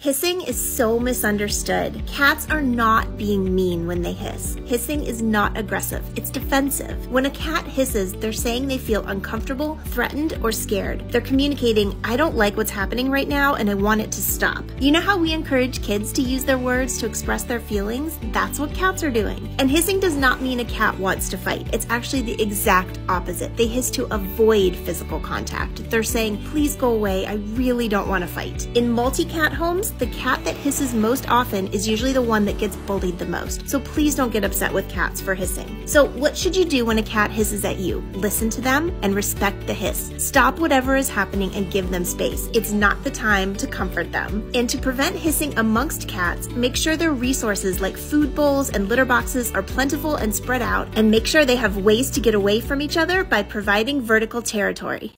Hissing is so misunderstood. Cats are not being mean when they hiss. Hissing is not aggressive, it's defensive. When a cat hisses, they're saying they feel uncomfortable, threatened, or scared. They're communicating, I don't like what's happening right now and I want it to stop. You know how we encourage kids to use their words to express their feelings? That's what cats are doing. And hissing does not mean a cat wants to fight. It's actually the exact opposite. They hiss to avoid physical contact. They're saying, please go away, I really don't want to fight. In multi-cat homes, the cat that hisses most often is usually the one that gets bullied the most. So please don't get upset with cats for hissing. So what should you do when a cat hisses at you? Listen to them and respect the hiss. Stop whatever is happening and give them space. It's not the time to comfort them. And to prevent hissing amongst cats, make sure their resources like food bowls and litter boxes are plentiful and spread out, and make sure they have ways to get away from each other by providing vertical territory.